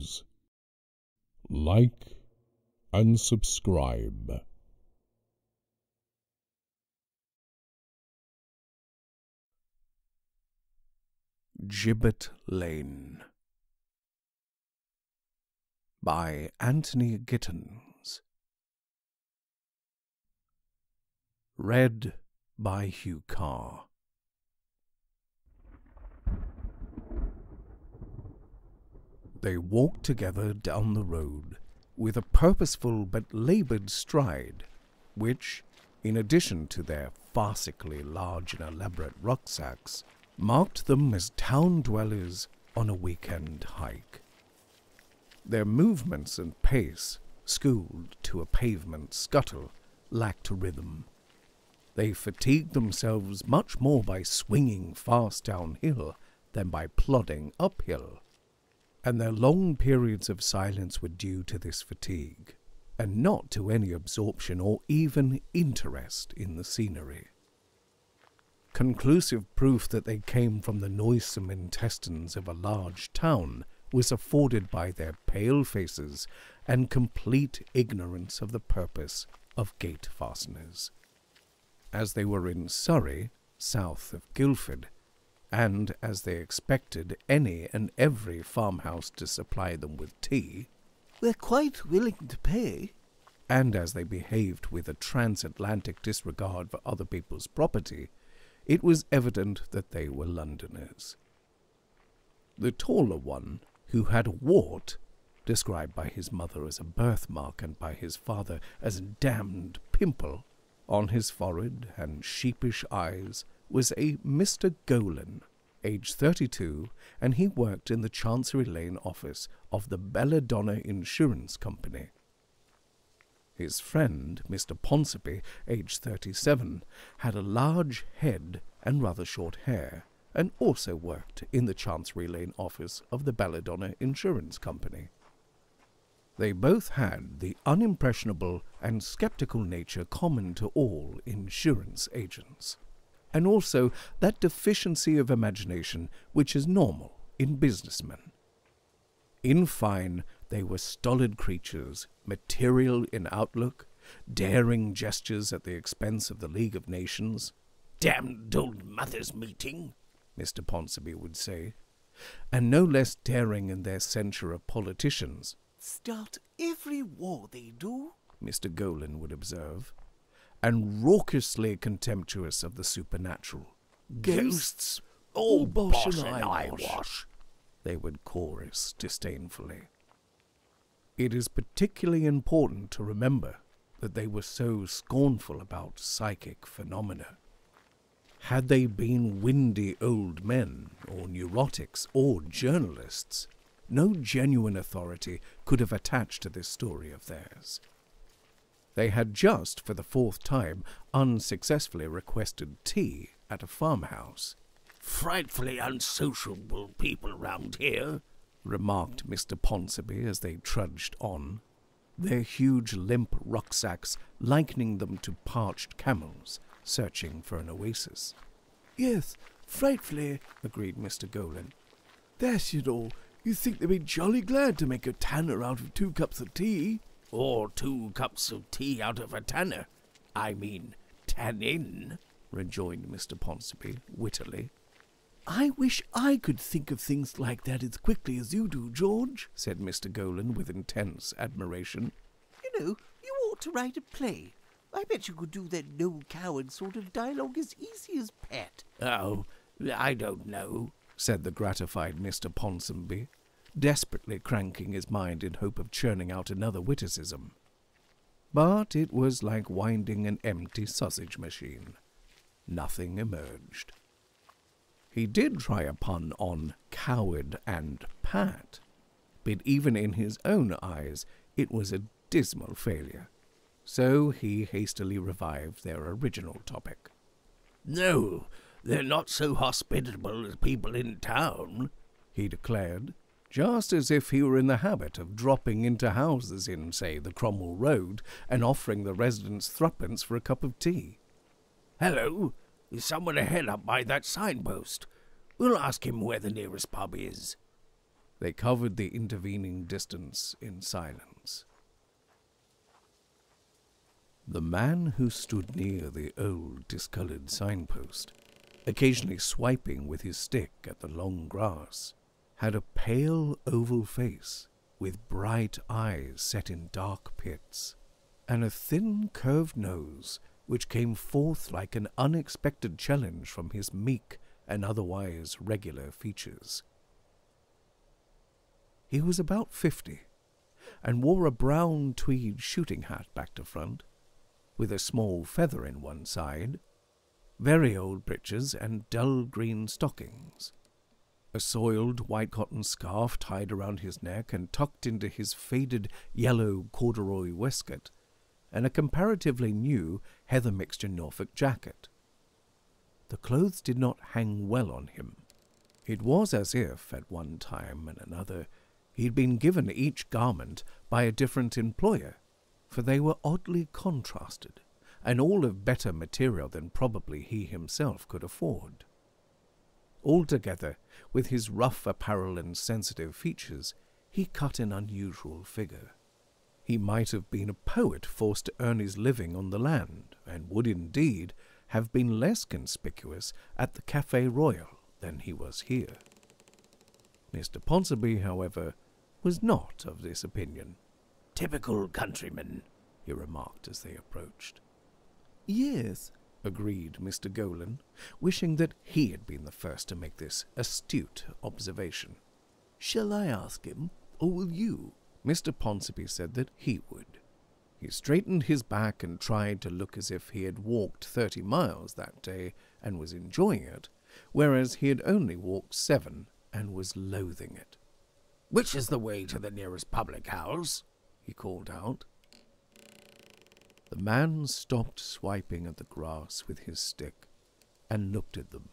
please. Like and subscribe. Gibbet Lane, by Anthony Gittins. Read by Hugh Carr. They walked together down the road with a purposeful but laboured stride, which, in addition to their farcically large and elaborate rucksacks, marked them as town dwellers on a weekend hike. Their movements and pace, schooled to a pavement scuttle, lacked rhythm. They fatigued themselves much more by swinging fast downhill than by plodding uphill, and their long periods of silence were due to this fatigue, and not to any absorption or even interest in the scenery. Conclusive proof that they came from the noisome intestines of a large town was afforded by their pale faces and complete ignorance of the purpose of gate fasteners. As they were in Surrey, south of Guildford, and as they expected any and every farmhouse to supply them with tea, "We're quite willing to pay," and as they behaved with a transatlantic disregard for other people's property, it was evident that they were Londoners. The taller one, who had a wart, described by his mother as a birthmark and by his father as a damned pimple, on his forehead and sheepish eyes, was a Mr. Golan, aged 32, and he worked in the Chancery Lane office of the Belladonna Insurance Company. His friend, Mr. Ponsonby, aged 37, had a large head and rather short hair, and also worked in the Chancery Lane office of the Belladonna Insurance Company. They both had the unimpressionable and sceptical nature common to all insurance agents, and also that deficiency of imagination which is normal in businessmen. In fine, they were stolid creatures, material in outlook, daring gestures at the expense of the League of Nations. "Damned old mother's meeting," Mr. Ponsonby would say, and no less daring in their censure of politicians. "Start every war they do," Mr. Golan would observe, and raucously contemptuous of the supernatural. "Ghosts, all bosh and eyewash," they would chorus disdainfully. It is particularly important to remember that they were so scornful about psychic phenomena. Had they been windy old men, or neurotics, or journalists, no genuine authority could have attached to this story of theirs. They had just, for the fourth time, unsuccessfully requested tea at a farmhouse. "Frightfully unsociable people round here," remarked Mr. Ponsonby as they trudged on, their huge limp rucksacks likening them to parched camels searching for an oasis. "Yes, frightfully," agreed Mr. Golan. "That's it all. You'd think they'd be jolly glad to make a tanner out of 2 cups of tea." "Or 2 cups of tea out of a tanner. I mean, tannin," rejoined Mr. Ponsonby wittily. "I wish I could think of things like that as quickly as you do, George," said Mr. Golan with intense admiration. "You know, you ought to write a play. I bet you could do that no coward sort of dialogue as easy as pet." "Oh, I don't know," said the gratified Mr. Ponsonby, desperately cranking his mind in hope of churning out another witticism. But it was like winding an empty sausage machine. Nothing emerged. He did try a pun on coward and pat, but even in his own eyes it was a dismal failure, so he hastily revived their original topic. "No, they're not so hospitable as people in town," he declared, just as if he were in the habit of dropping into houses in, say, the Cromwell Road and offering the residents 3d for a cup of tea. "Hello! Is someone ahead up by that signpost? We'll ask him where the nearest pub is." They covered the intervening distance in silence. The man who stood near the old discoloured signpost, occasionally swiping with his stick at the long grass, had a pale oval face with bright eyes set in dark pits, and a thin curved nose which came forth like an unexpected challenge from his meek and otherwise regular features. He was about 50, and wore a brown tweed shooting hat back to front, with a small feather in one side, very old breeches and dull green stockings, a soiled white cotton scarf tied around his neck and tucked into his faded yellow corduroy waistcoat, and a comparatively new heather mixture Norfolk jacket. The clothes did not hang well on him. It was as if, at one time and another, he'd been given each garment by a different employer, for they were oddly contrasted, and all of better material than probably he himself could afford. Altogether, with his rough apparel and sensitive features, he cut an unusual figure. He might have been a poet forced to earn his living on the land, and would indeed have been less conspicuous at the Café Royal than he was here. Mr. Ponsonby, however, was not of this opinion. "Typical countryman," he remarked as they approached. "Yes," agreed Mr. Golan, wishing that he had been the first to make this astute observation. "Shall I ask him, or will you?" Mr. Ponsonby said that he would. He straightened his back and tried to look as if he had walked 30 miles that day and was enjoying it, whereas he had only walked 7 and was loathing it. "Which is the way to the nearest public house?" he called out. The man stopped swiping at the grass with his stick and looked at them.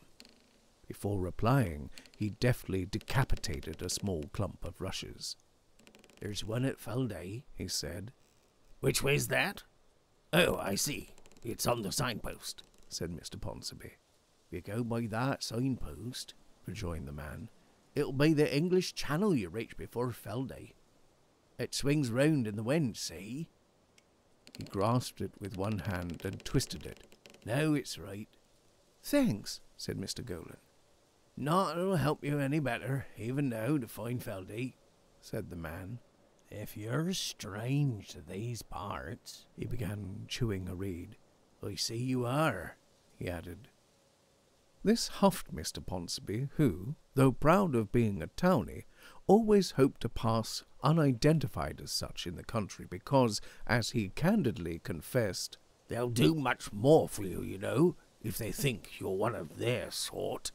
Before replying, he deftly decapitated a small clump of rushes. "There's one at Felday," he said. "Which way's that? Oh, I see. It's on the signpost," said Mr. Ponsonby. "You go by that signpost," rejoined the man, "it'll be the English Channel you reach before Felday. It swings round in the wind, see?" He grasped it with one hand and twisted it. "Now it's right." "Thanks," said Mr. Golan. "Not it'll help you any better, even now, to find Felday," said the man. "If you're strange to these parts," he began, chewing a reed. "I see you are," he added. This huffed Mr. Ponsonby, who, though proud of being a townie, always hoped to pass unidentified as such in the country because, as he candidly confessed, "They'll do much more for you, you know, if they think you're one of their sort."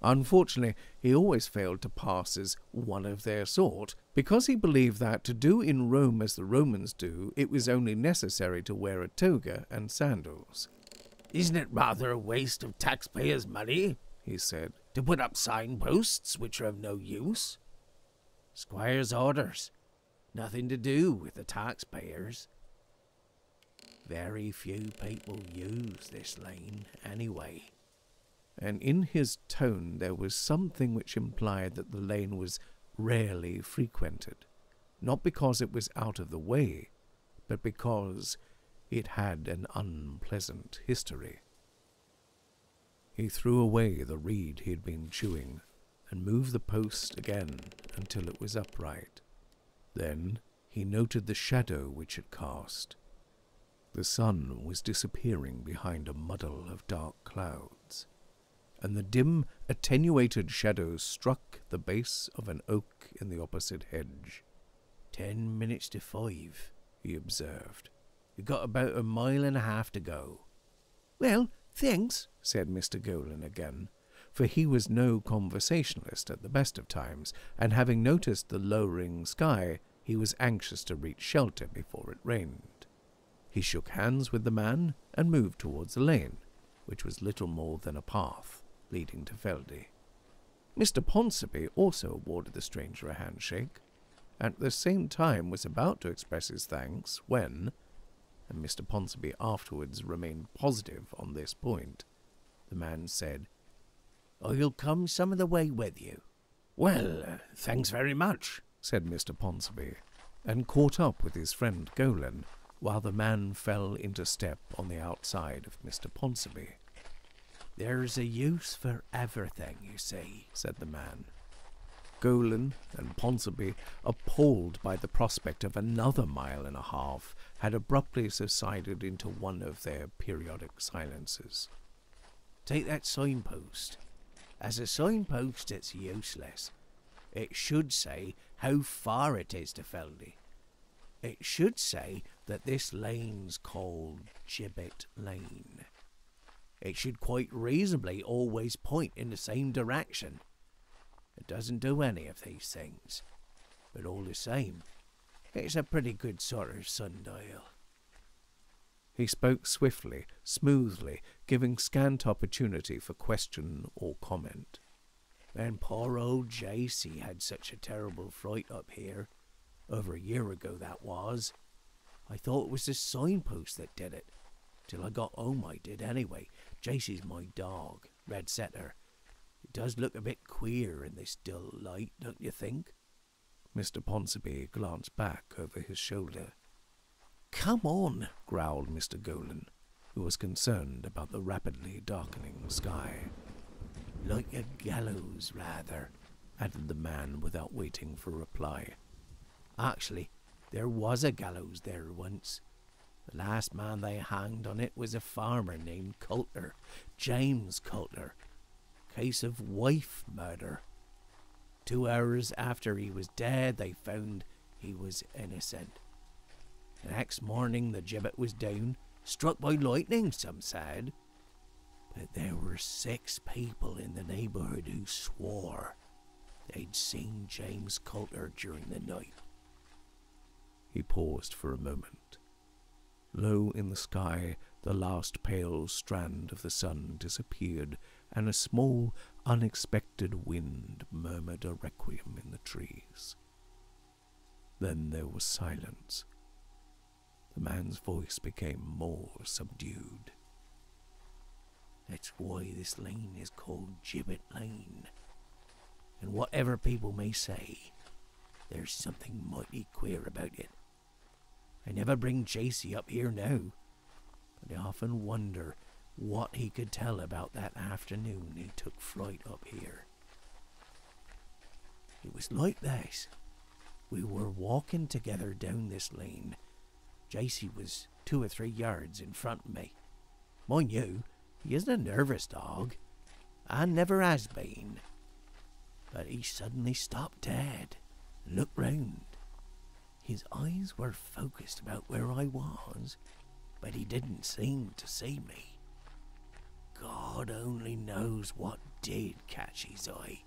Unfortunately, he always failed to pass as one of their sort, because he believed that to do in Rome as the Romans do, it was only necessary to wear a toga and sandals. "Isn't it rather a waste of taxpayers' money," he said, "to put up signposts which are of no use? Squire's orders. Nothing to do with the taxpayers. Very few people use this lane anyway." And in his tone there was something which implied that the lane was rarely frequented, not because it was out of the way, but because it had an unpleasant history. He threw away the reed he had been chewing and moved the post again until it was upright. Then he noted the shadow which it cast. The sun was disappearing behind a muddle of dark clouds, and the dim, attenuated shadow struck the base of an oak in the opposite hedge. "10 minutes to 5," he observed. "You've got about a mile and a half to go." "Well, thanks," said Mr. Golan again, for he was no conversationalist at the best of times, and having noticed the lowering sky, he was anxious to reach shelter before it rained. He shook hands with the man and moved towards the lane, which was little more than a path leading to Felday. Mr. Ponsonby also awarded the stranger a handshake, and at the same time was about to express his thanks when, and Mr. Ponsonby afterwards remained positive on this point, the man said, "I'll come some of the way with you." "Well, thanks very much," said Mr. Ponsonby, and caught up with his friend Golan, while the man fell into step on the outside of Mr. Ponsonby. "There's a use for everything, you see," said the man. Golan and Ponsonby, appalled by the prospect of another 1.5 miles, had abruptly subsided into one of their periodic silences. "Take that signpost. As a signpost, it's useless. It should say how far it is to Felday. It should say that this lane's called Gibbet Lane. It should quite reasonably always point in the same direction. It doesn't do any of these things. But all the same, it's a pretty good sort of sundial." He spoke swiftly, smoothly, giving scant opportunity for question or comment. "And poor old Jacey had such a terrible fright up here. Over a year ago, that was. I thought it was the signpost that did it. Till I got home I did anyway. Jacey's my dog, red setter. It does look a bit queer in this dull light, don't you think?" Mr. Ponsonby glanced back over his shoulder. "Come on," growled Mr. Golan, who was concerned about the rapidly darkening sky. "Like a gallows, rather," added the man without waiting for reply. "Actually, there was a gallows there once. The last man they hanged on it was a farmer named Coulter, James Coulter. Case of wife murder. 2 hours after he was dead, they found he was innocent. The next morning the gibbet was down, struck by lightning, some said. But there were 6 people in the neighbourhood who swore they'd seen James Coulter during the night." He paused for a moment. Low in the sky, the last pale strand of the sun disappeared, and a small, unexpected wind murmured a requiem in the trees. Then there was silence. The man's voice became more subdued. "That's why this lane is called Gibbet Lane. And whatever people may say, there's something mighty queer about it. I never bring Jacey up here now, but I often wonder what he could tell about that afternoon he took flight up here. It was like this. We were walking together down this lane. Jacey was 2 or 3 yards in front of me. Mind you, he isn't a nervous dog, and never has been. But he suddenly stopped dead and looked round. His eyes were focused about where I was, but he didn't seem to see me. God only knows what did catch his eye,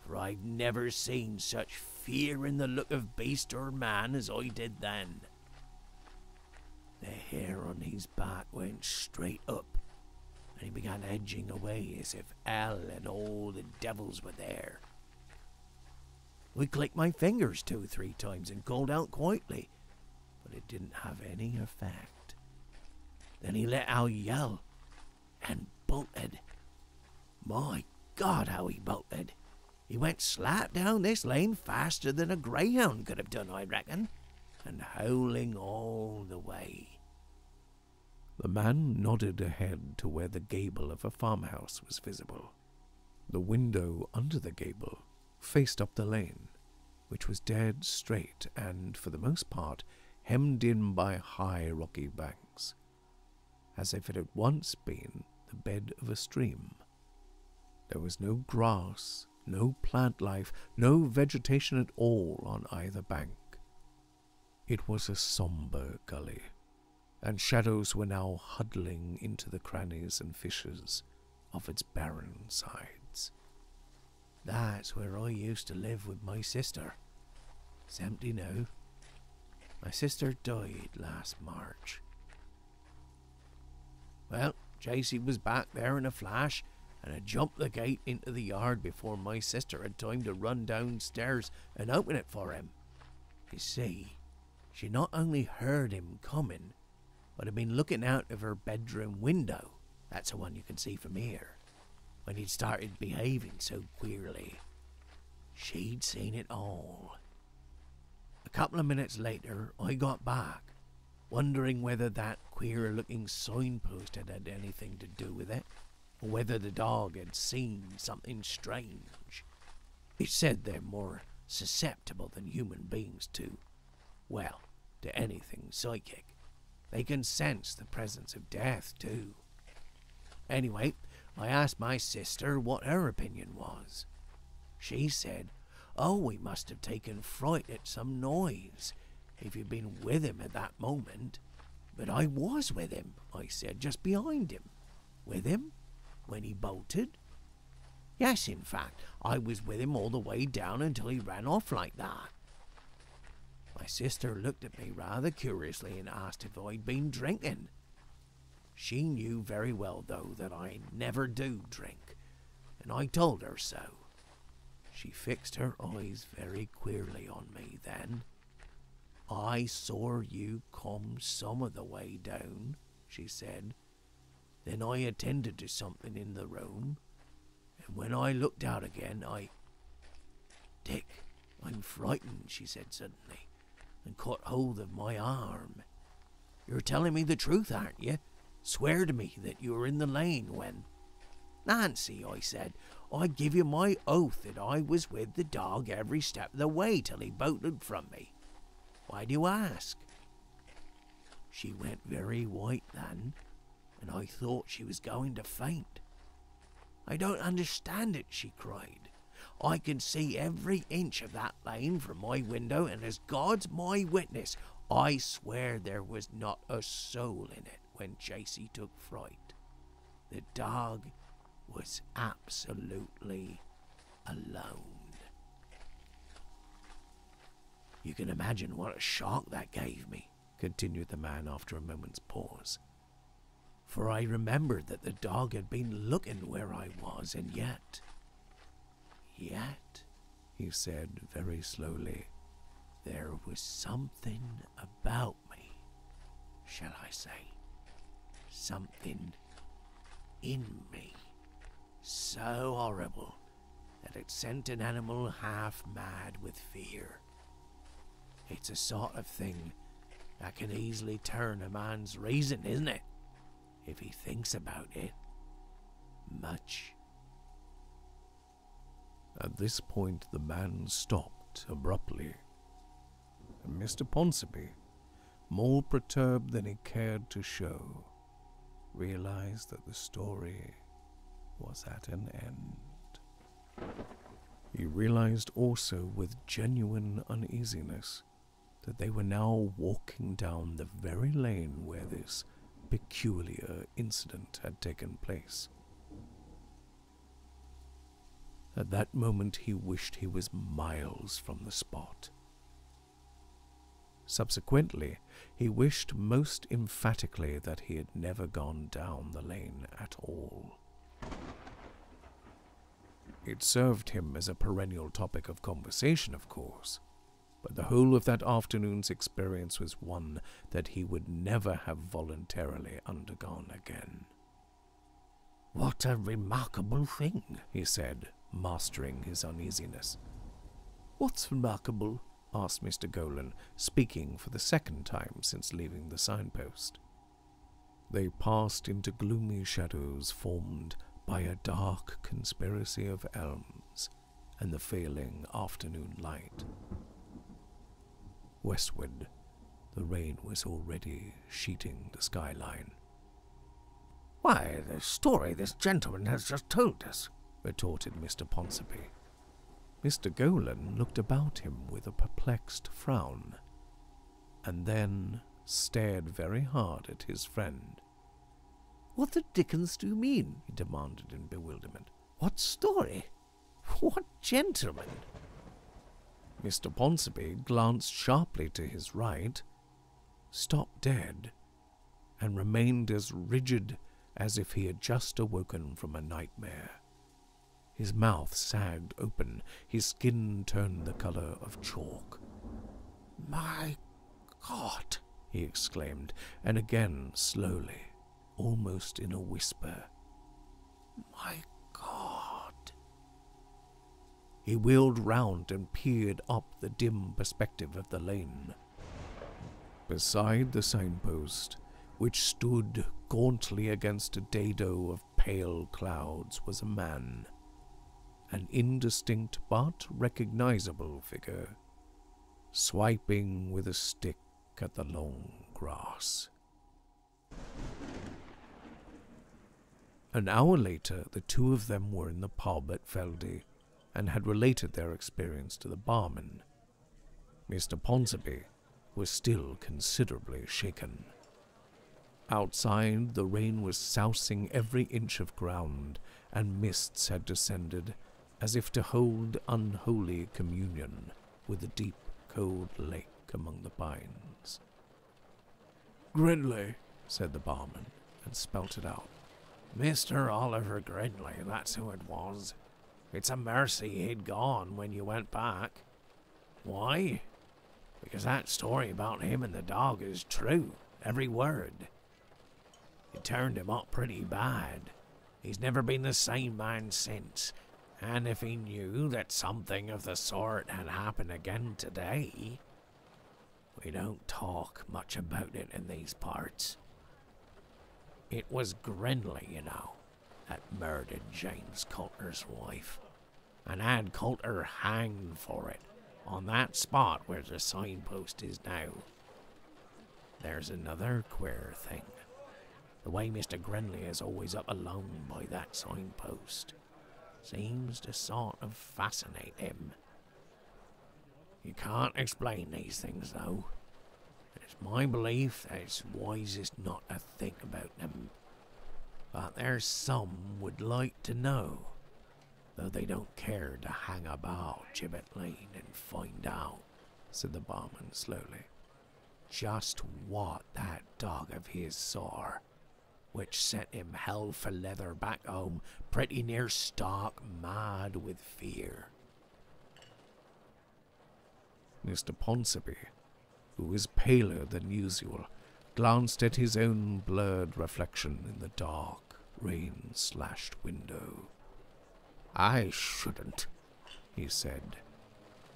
for I've never seen such fear in the look of beast or man as I did then. The hair on his back went straight up, and he began edging away as if hell and all the devils were there. I clicked my fingers 2 or 3 times and called out quietly, but it didn't have any effect. Then he let out a yell and bolted. My God, how he bolted! He went slap down this lane faster than a greyhound could have done, I reckon, and howling all the way." The man nodded ahead to where the gable of a farmhouse was visible. The window under the gable faced up the lane, which was dead straight and, for the most part, hemmed in by high rocky banks, as if it had once been the bed of a stream. There was no grass, no plant life, no vegetation at all on either bank. It was a sombre gully, and shadows were now huddling into the crannies and fissures of its barren sides. "That's where I used to live with my sister. It's empty now. My sister died last March. Well, Jacey was back there in a flash, and I jumped the gate into the yard before my sister had time to run downstairs and open it for him. You see, she not only heard him coming, but had been looking out of her bedroom window. That's the one you can see from here. When he'd started behaving so queerly, She'd seen it all. A couple of minutes later, I got back, wondering whether that queer-looking signpost had anything to do with it, or whether the dog had seen something strange. It said they're more susceptible than human beings to, well, to anything psychic. They can sense the presence of death, too. Anyway, I asked my sister what her opinion was. She said, "Oh, we must have taken fright at some noise, if you'd been with him at that moment." But I was with him, I said, just behind him. With him? When he bolted? Yes, in fact, I was with him all the way down until he ran off like that. My sister looked at me rather curiously and asked if I'd been drinking. She knew very well, though, that I never do drink, and I told her so. She fixed her eyes very queerly on me then. "I saw you come some of the way down," she said. "Then I attended to something in the room, and when I looked out again, I—" "Dick, I'm frightened," she said suddenly, and caught hold of my arm. "You're telling me the truth, aren't you? Swear to me that you were in the lane when—" "Nancy," I said, "I give you my oath that I was with the dog every step of the way till he bolted from me. Why do you ask?" She went very white then, and I thought she was going to faint. "I don't understand it," she cried. "I can see every inch of that lane from my window, and as God's my witness, I swear there was not a soul in it when Jacey took fright. The dog was absolutely alone." "You can imagine what a shock that gave me," continued the man after a moment's pause, "for I remembered that the dog had been looking where I was, and yet, he said very slowly, "there was something about me, shall I say, something in me, so horrible that it sent an animal half mad with fear. It's a sort of thing that can easily turn a man's reason, isn't it, if he thinks about it much." At this point the man stopped abruptly, and Mr. Ponsonby, more perturbed than he cared to show, realized that the story was at an end. He realized also with genuine uneasiness that they were now walking down the very lane where this peculiar incident had taken place. At that moment he wished he was miles from the spot. Subsequently, he wished most emphatically that he had never gone down the lane at all. It served him as a perennial topic of conversation, of course, but the whole of that afternoon's experience was one that he would never have voluntarily undergone again. "What a remarkable thing," he said, mastering his uneasiness. "What's remarkable?" asked Mr. Golan, speaking for the second time since leaving the signpost. They passed into gloomy shadows formed by a dark conspiracy of elms and the failing afternoon light. Westward, the rain was already sheeting the skyline. "Why, the story this gentleman has just told us," retorted Mr. Ponsonby. Mr. Golan looked about him with a perplexed frown, and then stared very hard at his friend. "What the dickens do you mean?" he demanded in bewilderment. "What story? What gentleman?" Mr. Ponsonby glanced sharply to his right, stopped dead, and remained as rigid as if he had just awoken from a nightmare. His mouth sagged open, his skin turned the colour of chalk. "My God!" he exclaimed, and again slowly, almost in a whisper, "My God!" He wheeled round and peered up the dim perspective of the lane. Beside the signpost, which stood gauntly against a dado of pale clouds, was a man, an indistinct but recognizable figure, swiping with a stick at the long grass. An hour later, the two of them were in the pub at Felday and had related their experience to the barman. Mr. Ponsonby was still considerably shaken. Outside, the rain was sousing every inch of ground, and mists had descended as if to hold unholy communion with the deep, cold lake among the pines. "Grindley," said the barman, and spelt it out. "Mr. Oliver Grindley, that's who it was. It's a mercy he'd gone when you went back. Why? Because that story about him and the dog is true, every word. It turned him up pretty bad. He's never been the same man since, and if he knew that something of the sort had happened again today... We don't talk much about it in these parts. It was Grindley, you know, that murdered James Coulter's wife, and had Coulter hanged for it on that spot where the signpost is now. There's another queer thing. The way Mr. Grindley is always up alone by that signpost seems to sort of fascinate him. You can't explain these things, though. It's my belief that it's wisest not to think about them. But there's some would like to know, though they don't care to hang about Gibbet Lane and find out," said the barman slowly, "just what that dog of his saw, which sent him hell for leather back home, pretty near stark mad with fear." Mr. Ponsonby, who was paler than usual, glanced at his own blurred reflection in the dark, rain-slashed window. "I shouldn't," he said,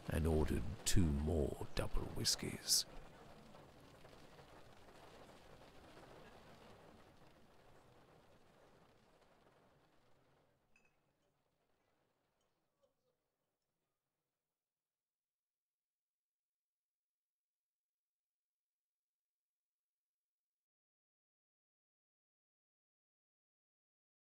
and ordered 2 more double whiskies.